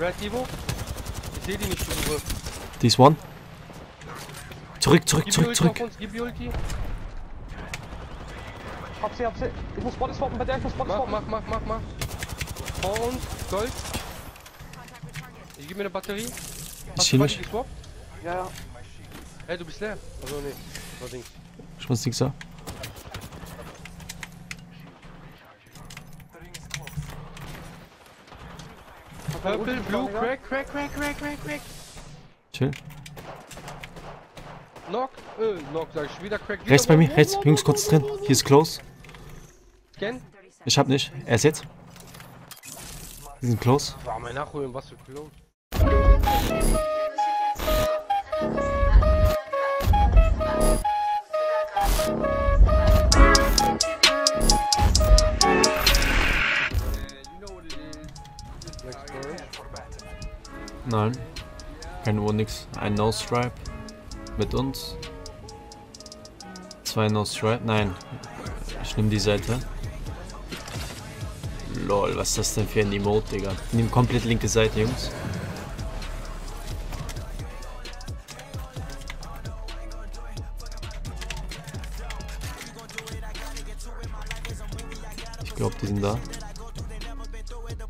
Red Evo? Ich sehe die nicht zurück. Die ist one. Zurück. Gib die Ulti auf uns, gib die Ulti. Hab sie. Ich muss Bodies swappen, bei der ich muss Bodies swappen. Mach. Vor uns, Gold. Ich gebe mir eine Batterie. Hast du Bodies geswappt? Ja. Ey, du bist leer. Also nee, war Dings. Ich muss nichts sagen. Purple, blue, crack. Chill. Knock, sag ich wieder, crack. Rechts bei mir, rechts, links kurz drin. Hier ist close. Scan? Ich hab nicht. Er ist jetzt. Die sind close. War mal nachholen, was für close. Nein, kein Uhr, nix. Ein No-Stripe mit uns. 2 No-Stripe, nein. Ich nehme die Seite. Lol, was ist das denn für ein Emote, Digga? Ich nehme komplett linke Seite, Jungs. Ich glaube, die sind da.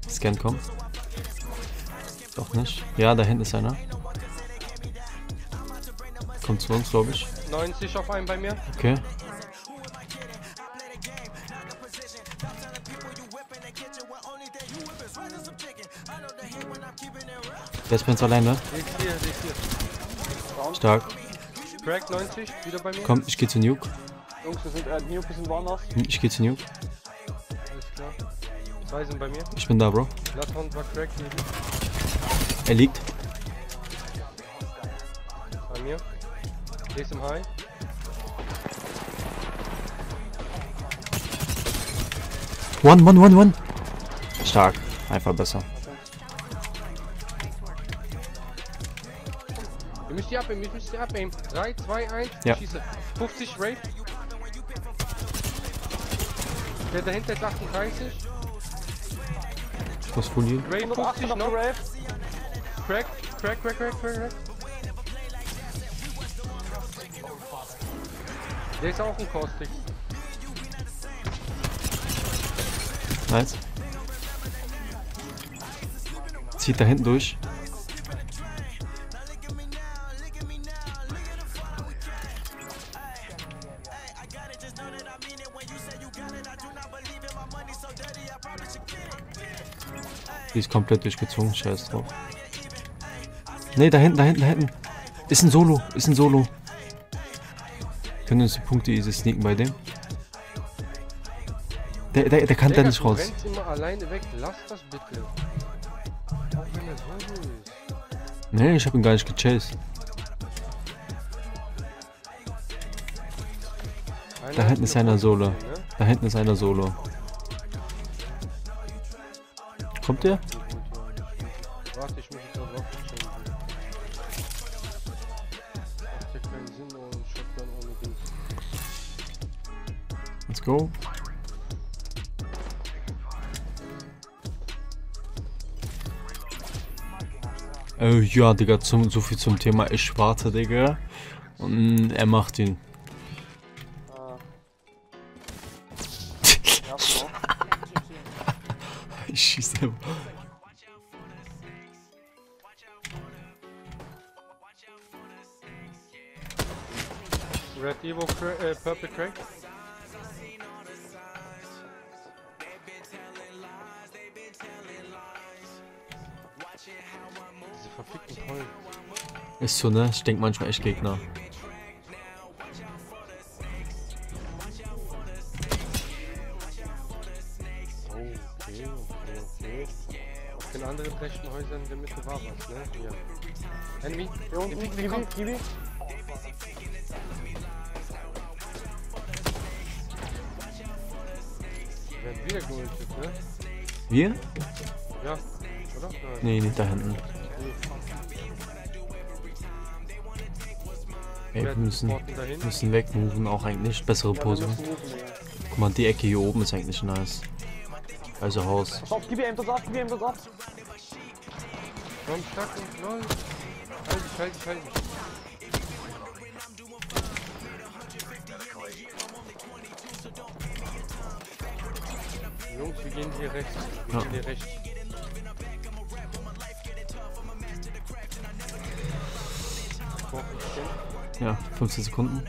Scan kommt. Doch nicht. Ja, da hinten ist einer. Kommt zu uns, glaube ich. 90 auf einen bei mir. Okay. Der ist bei uns alleine. Der ist hier. Stark. Crack 90, wieder bei mir. Komm, ich gehe zu Nuke. Jungs, wir sind Nuke, wir sind woanders. Ich gehe zu Nuke. Alles klar. Zwei sind bei mir. Ich bin da, Bro. Lathon war Crack hier. Er liegt. Bei mir. Der ist im High. One. Stark. Einfach besser. Ihr müsst die abnehmen, 3, 2, 1, ja. Schieße. 50, Rape. Der dahinter ist 38. Was von hier? Rape 50 noch. Crack. Der ist auch ein Caustic. Nice. Zieht da hinten durch. Die ist komplett durchgezogen, scheiß drauf. Ne, da hinten. Ist ein Solo. Können uns die Punkte easy sneaken bei dem. Der kann da nicht raus. Ne, ich hab ihn gar nicht gechased. Da hinten ist einer Solo. Kommt der? Warte, ich muss jetzt noch Let's go. Ja, Digga, so viel zum Thema. Ich warte, Digga. Und er macht ihn. Ich schieße ihn. Red Evo, Purple Crack. Diese verfickten Pollen. Ist so, ne? Ich denke manchmal echt Gegner. Okay. Auf den anderen rechten Häusern in der Mitte war was, ne? Hier. Enemy? Gib ihn. Wir werden wieder geholt, ne? Wir? Ja. Oder? Nee, nicht da hinten. Ey, wir müssen wegmoven, auch eigentlich. Bessere Pose. Guck mal, die Ecke hier oben ist eigentlich nice. Also Haus. Gib ihm das ab. Komm, stack und los. Halt dich, halt dich. Jungs, wir gehen hier rechts. Wir gehen hier rechts. Ja, 15 Sekunden.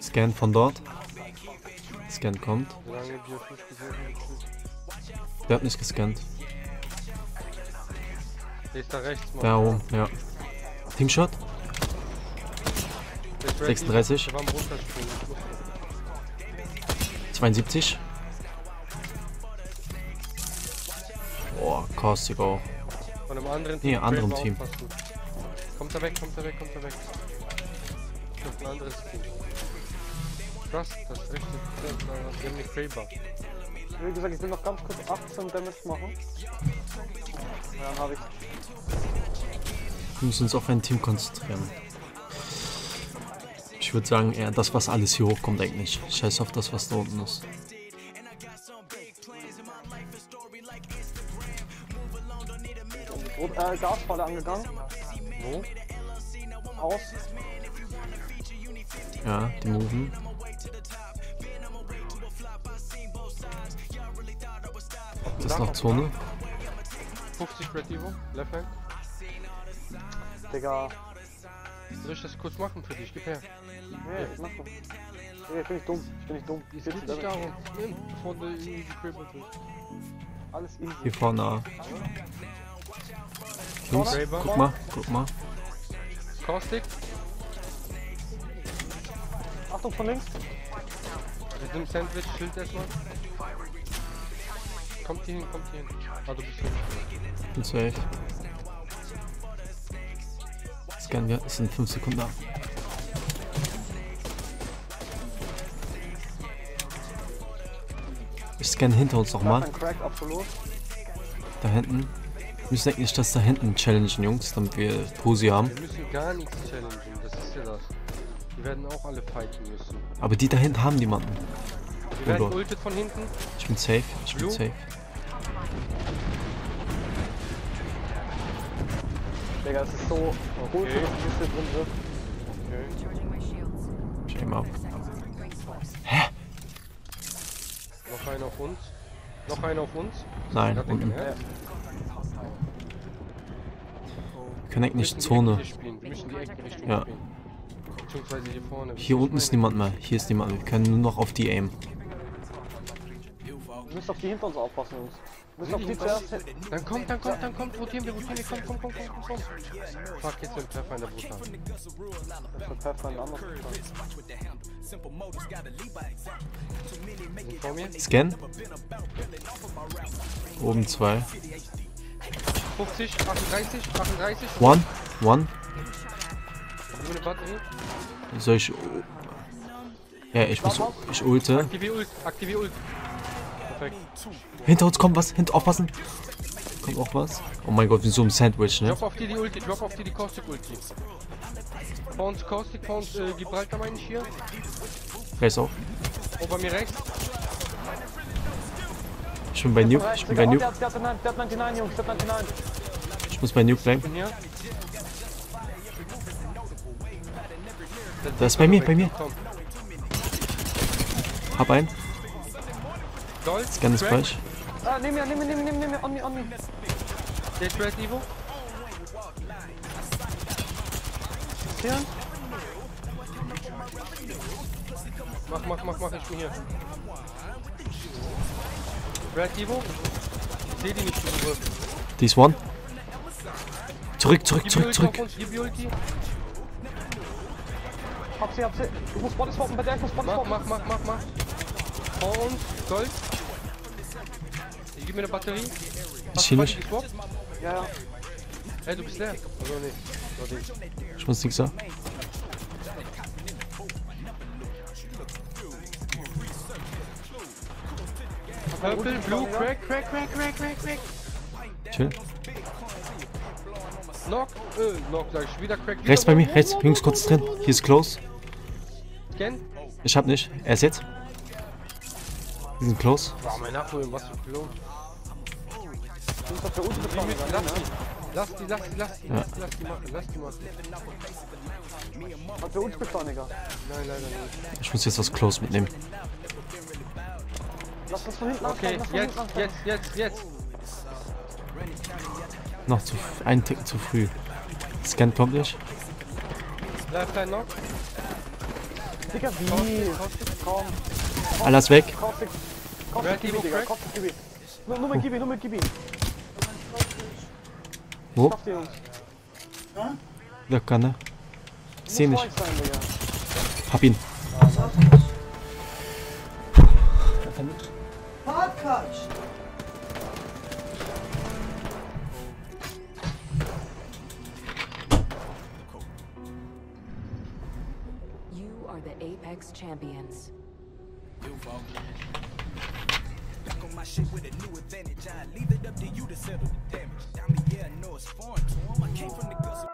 Scan von dort. Scan kommt. Der hat nicht gescannt. Der ist da rechts, Mann. Da oben, ja. Teamshot. 36. 72. Boah, Caustic auch. Von einem anderen Team. Nee, anderem Team. Kommt da weg, kommt da weg, kommt da weg. Ich hab ein anderes Team. Krass, das ist richtig. Wir haben eine Craver. Wie gesagt, ich will noch ganz kurz 18 Damage machen. Dann habe ich. Wir müssen uns auf ein Team konzentrieren. Ich würde sagen, eher das, was alles hier hochkommt, eigentlich. Scheiß auf das, was da unten ist. Gasfalle angegangen. Wo? Aus. Ja, die moven. Das ist noch Zone. 50 Red Evo, Left Hand. Digga. Soll ich das kurz machen für dich? Gib her. Nee, ich mach doch. Nee, ich bin nicht dumm. Ich bin nicht dumm. Ich sitze da. Alles easy. Hier vorne. Jungs, guck mal, guck mal. Caustic. Achtung von links. Wir sind im Sandwich, Schild erstmal. Kommt hier hin, kommt hier hin. Ah, du bist hier. Bin safe. Scan, wir sind 5 Sekunden ab. Ich scanne hinter uns nochmal. Da hinten. Wir müssen eigentlich das da hinten challengen, Jungs, damit wir Posi haben. Wir müssen gar nichts challengen, das ist ja das. Die werden auch alle fighten müssen. Aber die da hinten haben niemanden. Die werden ultet von hinten. Ich bin safe, ich bin safe. Digga, das ist so gut, dass ich hier drin bin. Shame up. Hä? Noch einer auf uns? Noch einer auf uns? Nein, unten. Wir können eigentlich nicht Zone. Wir müssen die Eckenrichtung spielen. Beziehungsweise hier vorne. Hier unten ist niemand mehr. Hier ist niemand mehr. Wir können nur noch auf die aimen. Wir müssen auf die hinter uns aufpassen, Jungs. Wir müssen auf die zuerst hin. Dann kommt, rotieren wir, komm. Fuck, jetzt wird Treffer in der Brust haben. Jetzt wird Treffer in der anderen Brust haben. Scan. Oben 2. 50, 38, 38. One. Soll ich... Ja, ich muss... Ich ulte. Aktivier Ult. Perfekt. Hinter uns kommt was. Hinter aufpassen. Kommt auch was. Oh mein Gott, wie so ein Sandwich, ne? Drop auf die Ulti. Drop auf die Caustic-Ulti. Caustic, Gibraltar meine ich hier. Rechts auf. Oh, bei mir rechts. Ich bin bei Nuke. Ich bin bei Nuke. Der hat 99, Jungs. Der hat 99. Ich muss bei Nuke bleiben. Das ist bei mir. Hab einen. Scan ist falsch. Ah, nimm mir, on me. Der ist Red Evo. Hier. Mach, ich bin hier. Red Evo. Ich seh die nicht so gut. Die ist one. Zurück. Hab sie. Ich muss Body swappen, bei der ich muss Body swappen. Mach. Vor uns, Gold. Ich gebe mir eine Batterie. Hast du Body geswappt? Ja. Ey, du bist leer. Also nicht. Ich muss nichts sagen. Purple, Blue, Crack. Chill. Knock, sag ich. Wieder Crack. Rechts bei mir, rechts, links kurz drin. Hier ist close. Scan? Ich hab nicht. Er ist jetzt. Die sind close. Boah, mein Nachholen, was für close. Du bist doch für uns gefahren. Lass die machen. Hat für uns gefahren, Digga. Nein, leider nicht. Ich muss jetzt was close mitnehmen. Lass das von hinten anfangen. Okay, jetzt. Noch zu einen Tick zu früh. Scan kommt nicht. Bleib dein Knock. Digga, wie? Alles weg. Kopf, gib ihn. Nur mit gib ihn. Wo? Da kann er. Seh nicht. Hab ihn. You are the Apex champions. Back on my shit with a new advantage. I leave it up to you to settle the damage. Down the year, I know it's foreign to him. I came from the guts.